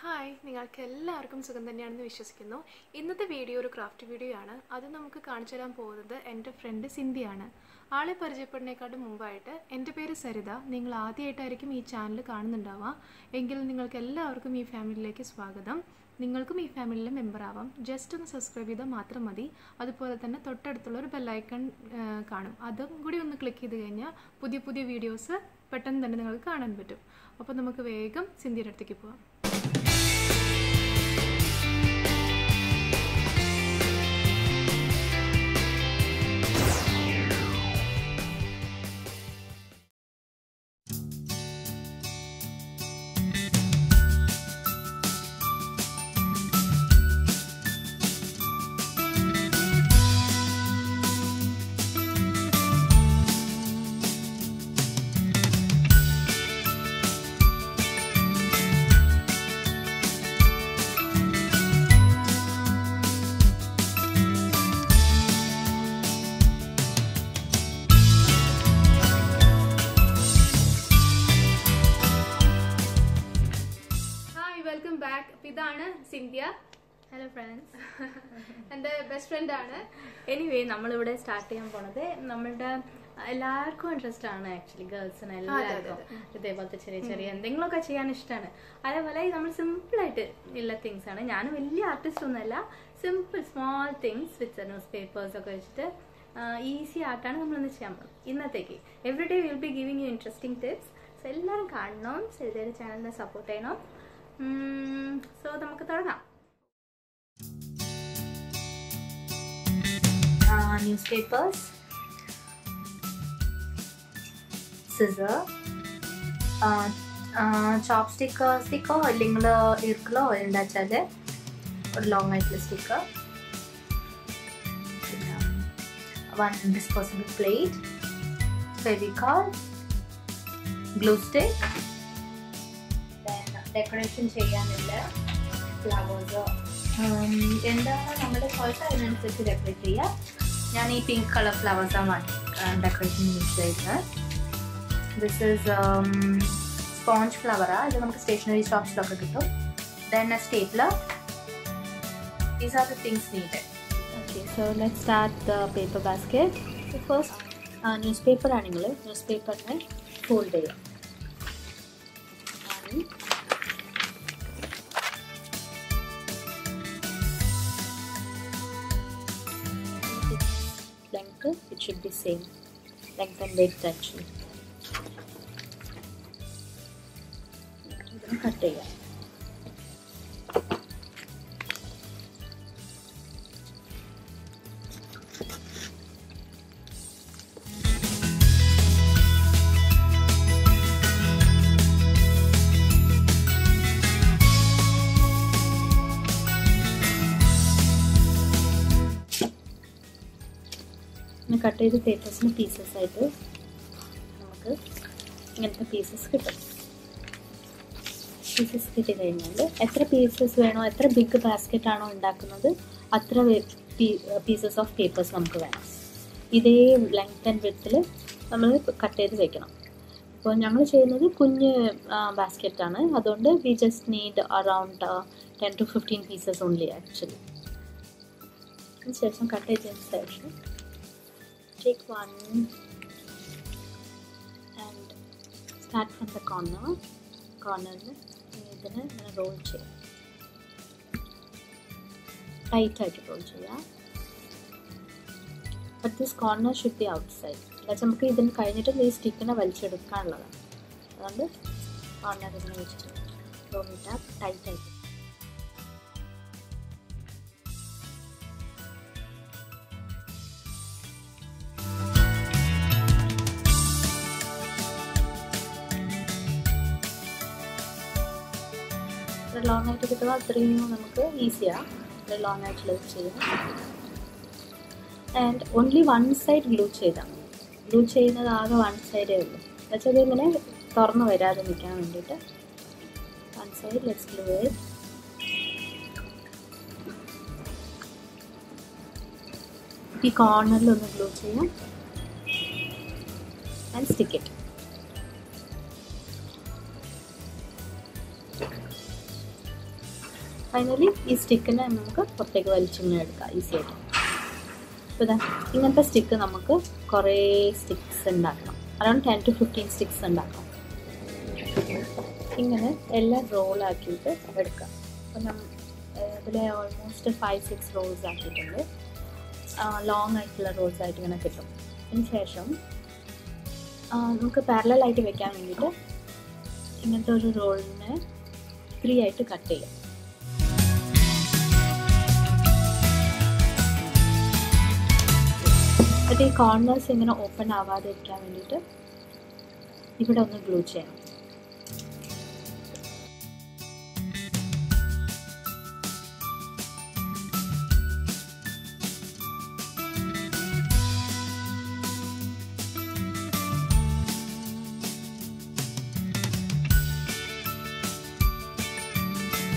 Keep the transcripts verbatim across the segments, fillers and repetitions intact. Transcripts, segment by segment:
Hi, Ningalkku ellarkum sugam thanneyannu vishwasikkunnu. Innathe video oru craft video aanu. Adu namukku kaanichu tharan povunathu ente friend Sindhi aanu. Aale parichayappedinekkalu munbayittu ente peru Sarita. Ningal aadiyayittarikkum ee channel kaanunnundava. Enkil ningalkku ellarkum ee family ilekku swagatham. നിങ്ങൾക്കും ഈ ഫാമിലിയിലെ member ആവാം. Just ഒന്ന് subscribe ചെയ്താൽ മാത്രം മതി. അതുപോലെ തന്നെ തൊട്ടടുത്തുള്ള ഒരു ബെൽ ഐക്കൺ കാണും. അതും കൂടി ഒന്ന് ക്ലിക്ക് ചെയ്തു കഴിഞ്ഞാൽ പുതിയ പുതിയ വീഡിയോസ് പെട്ടെന്ന് തന്നെ നിങ്ങൾക്ക് കാണാൻ പറ്റും. അപ്പോൾ നമുക്ക് വേഗം സിന്ധിയുടെ അടുത്തേക്ക് പോകാം. Cynthia. Hello friends. And the best friend Anna. Anyway, we are starting here. We are interested in actually girls and all that. We are interested in simple things. I am not artist. Simple small things with newspapers. Easy art. Every day we will be giving you interesting tips. So, everyone can support the channel. Hmm, so നമുക്ക് തുടങ്ങാം. Uh, newspapers, scissor, uh, uh, chopstick stick or അല്ലെങ്കിൽ ഇർക്കലോ ഉണ്ടാച്ചാല് ഒരു long ആയിട്ടുള്ള sticker, one disposable plate, Fevicol, glue stick. Decoration cheyanilla flowers um endana nammale choice anusathi decorate cheya naan ee pink color flowers ah decoration use cheyta this is um sponge flower ah idu namaku stationery shops lokka kittu then a stapler these are the things needed okay so let's start the paper basket so first uh, newspaper aaningale newspaper ne fold cheya it should be same length and width actually cut it out cut the papers in pieces आयतो, हमको इनके pieces के pieces के लिए इन्होंने अत्रा pieces वैनो अत्रा big basket आनो इंडाकनो दे, अत्रा pieces of papers हमको वैनो, इधे length and width ले, हमले cut दे देखना, तो नमले चाहिए दे कुन्ये basket आना, अदौंडे we just need around uh, ten to fifteen pieces only actually, इस चीज़ में cut दे जैसे actually take one and start from the corner corner then roll cheya tight tight roll cheya but this corner should be outside let's amku idin kayinittu this stick na valichu edukkanalada adonde corner inne vechitu roll it up tight tight long night to the three namak easy ah the long night like cheyana and only one side glue cheyda glue cheynada aga one side ullu let's adu ingane thornu varade nikkan venditte one side let's glue it ee corner la onnu glue cheyya and stick it Finally, this stick is easy. So, this stick we have sticks around ten to fifteen sticks. This roll we have almost five to six rolls. Long rolls. We have parallel we roll three to cut. The corners open now we will glue chain.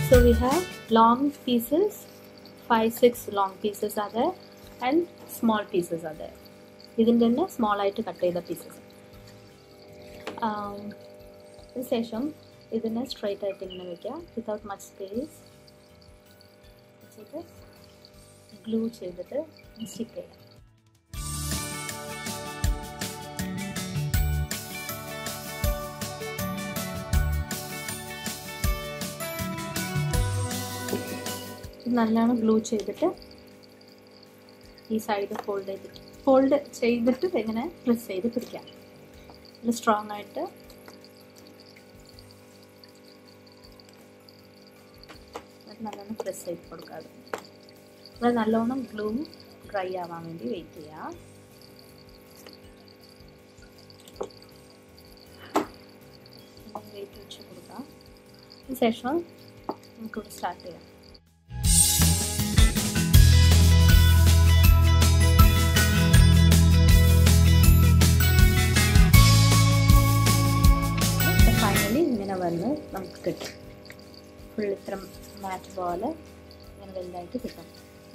So we have long pieces, five to six long pieces are there and small pieces are there. This is small eye to cut the pieces. Um, this session is straight eye without much space. Glue it and stick it. Glue it. This side fold it. Fold ചെയ്തിട്ട് it, press it, press it, press it. Strong it. Press it. Glue dry. This session will start here. Full from match ball and well like it.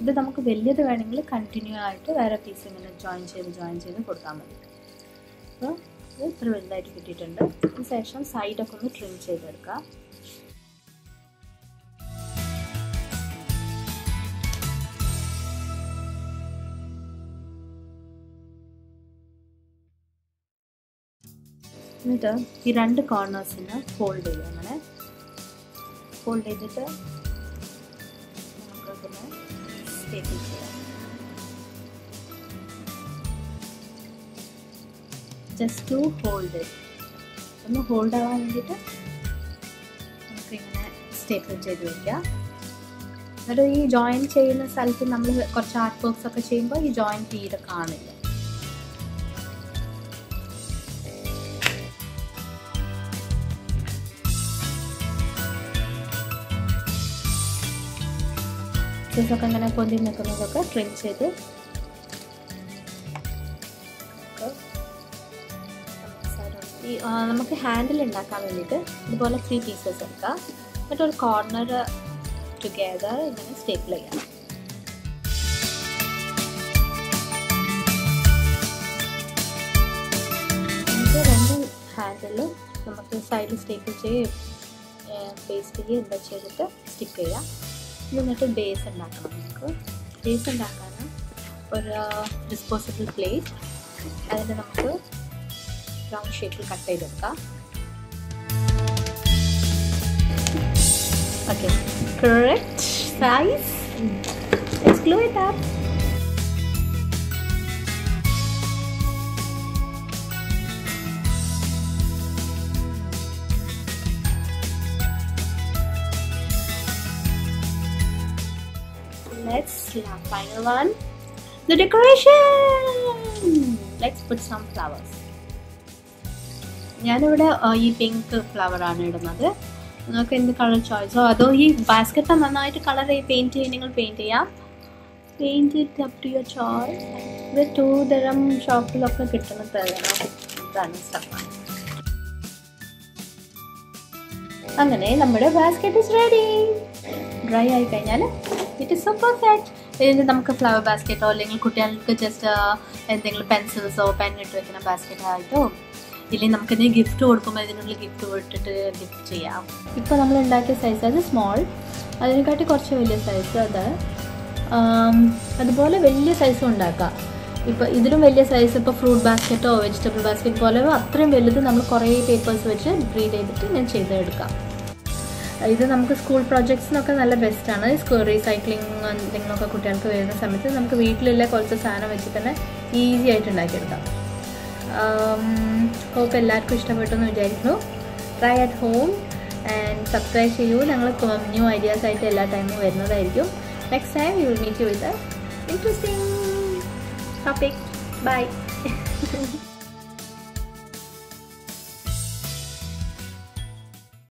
This is the wedding continue to piece and join chain join chain. So, this is well like it. This section side of the trim chain. Now, we fold the corners in a fold. Fold it with a staple. Just to hold it. If you hold it, you can staple it. If you join it, you can do some artworks, you can join it. So, we will trim it. So, trim it. We will handle it. We will three pieces. We will corner together. Staple it. We will handle it. Side staple it. Paste it. Stick it. You need a base and base and or a disposable plate. And then we will cut round shape. Okay, correct size. Let's glue it up. Let's yeah, final one, the decoration. Let's put some flowers. I have this pink flower. I have color choice. So, this basket is color paint. Paint it up to your choice. The two dirham shop full of the basket is ready. Dry eye. It is so perfect. We have a flower basket or just uh, pencils or pen a basket. We have a gift to gift. Now we have a size as small. അതിനെക്കാട്ടി കുറച്ച് വലിയ size അത് അതുപോലെ വലിയ size ഉണ്ടാക്കാം. ഇപ്പോൾ ഇതിലും വലിയ സൈസ് ഇപ്പോൾ ഫ്രൂട്ട് ബാസ്ക്കറ്റോ വെജിറ്റബിൾ ബാസ്ക്കറ്റ് പോലെ അത്രയും വലുത് നമ്മൾ കുറേ പേപ്പേഴ്സ് വെച്ച് ബ്രീഡ് ചെയ്തിട്ട് ഞാൻ ചെയ്തെടുക്കാം. ഇത് നമുക്ക് സ്കൂൾ പ്രോജക്ട്സിനൊക്കെ നല്ല ബെസ്റ്റാണ്. റീസൈക്ലിംഗ് എന്തെങ്കിലുമൊക്കെ കുട്ടികൾക്ക് വരുന്ന സമയത്ത് നമുക്ക് വീട്ടിലുള്ള കുറച്ച് സാധനം വെച്ച് തന്നെ ഈസി ആയിട്ട് ഉണ്ടാക്കിയെടുക്കാം. ഹോപ്പ് എല്ലാവർക്കും ഇഷ്ടപ്പെട്ടെന്ന് വിചാരിക്കുന്നു. Try at home and subscribe ചെയ്യൂ. ഞങ്ങൾ ന്യൂ ഐഡിയാസ് ആയിട്ട് എല്ലാ ടൈമും വരുന്നതായിരിക്കും. Next time you will meet with interesting topic. By.